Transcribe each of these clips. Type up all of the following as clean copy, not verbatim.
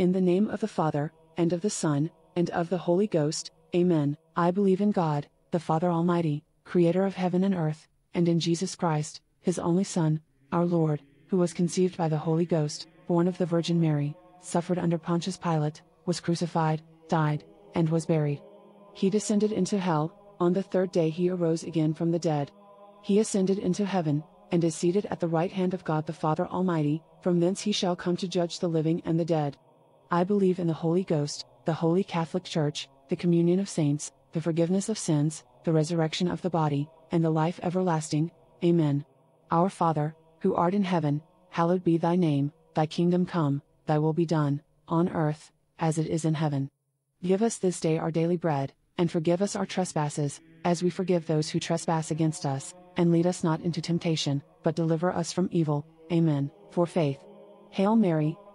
In the name of the Father, and of the Son, and of the Holy Ghost, Amen. I believe in God, the Father Almighty, Creator of heaven and earth, and in Jesus Christ, His only Son, our Lord, who was conceived by the Holy Ghost, born of the Virgin Mary, suffered under Pontius Pilate, was crucified, died, and was buried. He descended into hell, on the third day He arose again from the dead. He ascended into heaven, and is seated at the right hand of God the Father Almighty, from thence He shall come to judge the living and the dead. I believe in the Holy Ghost, the Holy Catholic Church, the communion of saints, the forgiveness of sins, the resurrection of the body, and the life everlasting. Amen. Our Father, who art in heaven, hallowed be thy name, thy kingdom come, thy will be done, on earth, as it is in heaven. Give us this day our daily bread, and forgive us our trespasses, as we forgive those who trespass against us, and lead us not into temptation, but deliver us from evil. Amen. For faith. Hail Mary,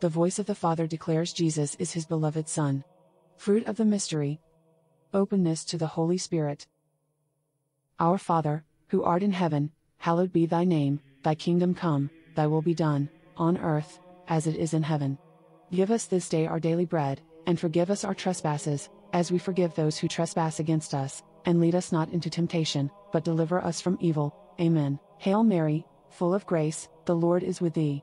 The voice of the Father declares Jesus is His beloved Son. Fruit of the mystery. Openness to the Holy Spirit. Our Father, who art in heaven, hallowed be thy name, thy kingdom come, thy will be done, on earth, as it is in heaven. Give us this day our daily bread, and forgive us our trespasses, as we forgive those who trespass against us, and lead us not into temptation, but deliver us from evil. Amen. Hail Mary, full of grace, the Lord is with thee.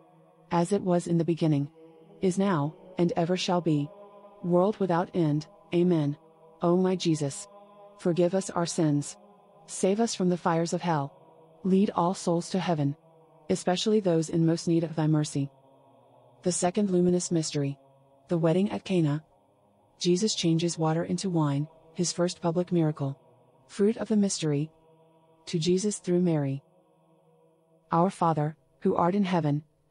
As it was in the beginning, is now, and ever shall be, world without end. Amen. O my Jesus, forgive us our sins. Save us from the fires of hell. Lead all souls to heaven, especially those in most need of thy mercy. The second luminous mystery, the wedding at Cana. Jesus changes water into wine, his first public miracle. Fruit of the mystery, to Jesus through Mary. Our Father, who art in heaven,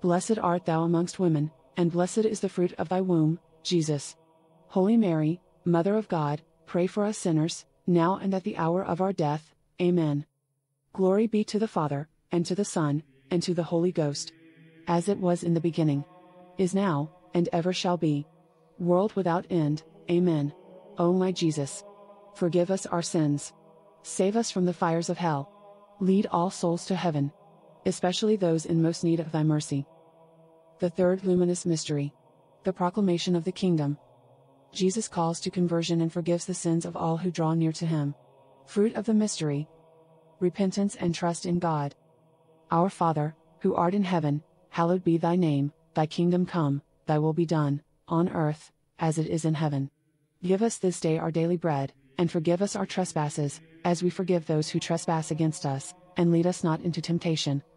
Blessed art thou amongst women, and blessed is the fruit of thy womb, Jesus. Holy Mary, Mother of God, pray for us sinners, now and at the hour of our death. Amen. Glory be to the Father, and to the Son, and to the Holy Ghost. As it was in the beginning, is now, and ever shall be, world without end. Amen. O my Jesus, forgive us our sins. Save us from the fires of hell. Lead all souls to heaven, especially those in most need of thy mercy. The third luminous mystery, the proclamation of the kingdom. Jesus calls to conversion and forgives the sins of all who draw near to him. Fruit of the mystery, repentance and trust in God. Our Father, who art in heaven, hallowed be thy name, thy kingdom come, thy will be done, on earth, as it is in heaven. Give us this day our daily bread, and forgive us our trespasses, as we forgive those who trespass against us, and lead us not into temptation,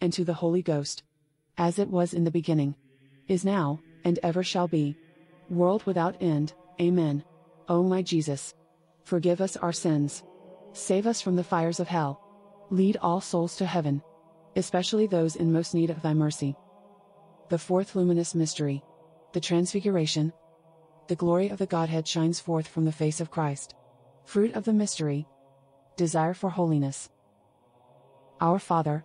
and to the Holy Ghost. As it was in the beginning, is now, and ever shall be, world without end. Amen. O my Jesus, forgive us our sins. Save us from the fires of hell. Lead all souls to heaven, especially those in most need of thy mercy. The fourth luminous mystery, the Transfiguration. The glory of the Godhead shines forth from the face of Christ. Fruit of the mystery, desire for holiness. Our Father,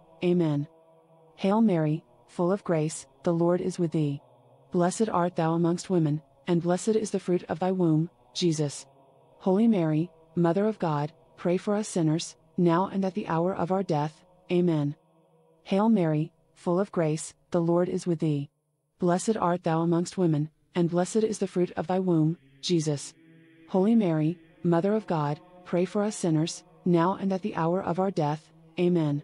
Amen. Hail Mary, full of grace, the Lord is with thee. Blessed art thou amongst women, and blessed is the fruit of thy womb, Jesus. Holy Mary, Mother of God, pray for us sinners, now and at the hour of our death. Amen. Hail Mary, full of grace, the Lord is with thee. Blessed art thou amongst women, and blessed is the fruit of thy womb, Jesus. Holy Mary, Mother of God, pray for us sinners, now and at the hour of our death. Amen.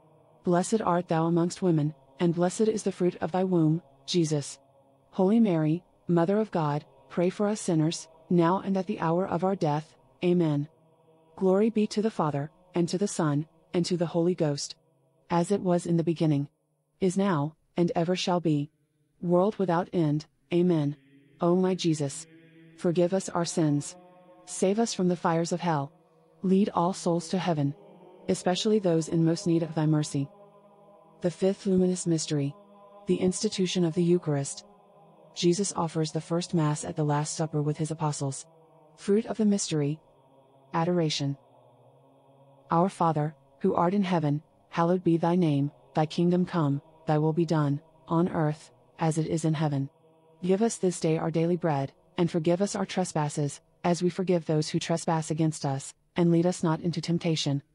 Blessed art thou amongst women, and blessed is the fruit of thy womb, Jesus. Holy Mary, Mother of God, pray for us sinners, now and at the hour of our death. Amen. Glory be to the Father, and to the Son, and to the Holy Ghost. As it was in the beginning, is now, and ever shall be, world without end. Amen. O my Jesus, forgive us our sins. Save us from the fires of hell. Lead all souls to heaven, especially those in most need of thy mercy. The fifth luminous mystery, the institution of the Eucharist. Jesus offers the first Mass at the Last Supper with his apostles. Fruit of the mystery, adoration. Our Father, who art in heaven, hallowed be thy name, thy kingdom come, thy will be done, on earth, as it is in heaven. Give us this day our daily bread, and forgive us our trespasses, as we forgive those who trespass against us, and lead us not into temptation,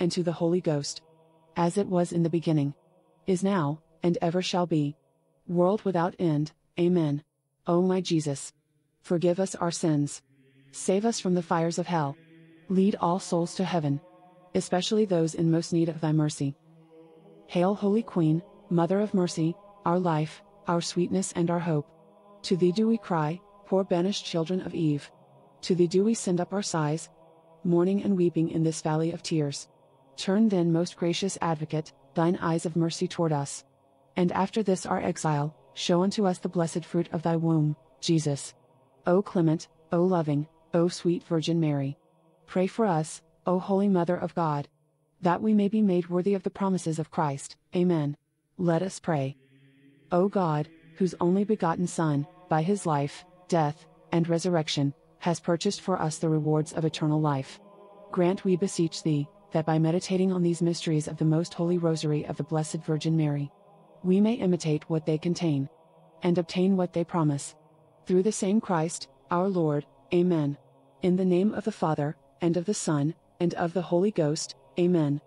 and to the Holy Ghost. As it was in the beginning, is now, and ever shall be, world without end. Amen. O my Jesus, forgive us our sins. Save us from the fires of hell. Lead all souls to heaven, especially those in most need of thy mercy. Hail, Holy Queen, Mother of Mercy, our life, our sweetness and our hope. To thee do we cry, poor banished children of Eve. To thee do we send up our sighs, mourning and weeping in this valley of tears. Turn then, most gracious Advocate, thine eyes of mercy toward us. And after this our exile, show unto us the blessed fruit of thy womb, Jesus. O clement, O loving, O sweet Virgin Mary. Pray for us, O Holy Mother of God, that we may be made worthy of the promises of Christ. Amen. Let us pray. O God, whose only begotten Son, by his life, death, and resurrection, has purchased for us the rewards of eternal life, grant, we beseech thee, that by meditating on these mysteries of the Most Holy Rosary of the Blessed Virgin Mary, we may imitate what they contain, and obtain what they promise. Through the same Christ, our Lord. Amen. In the name of the Father, and of the Son, and of the Holy Ghost. Amen.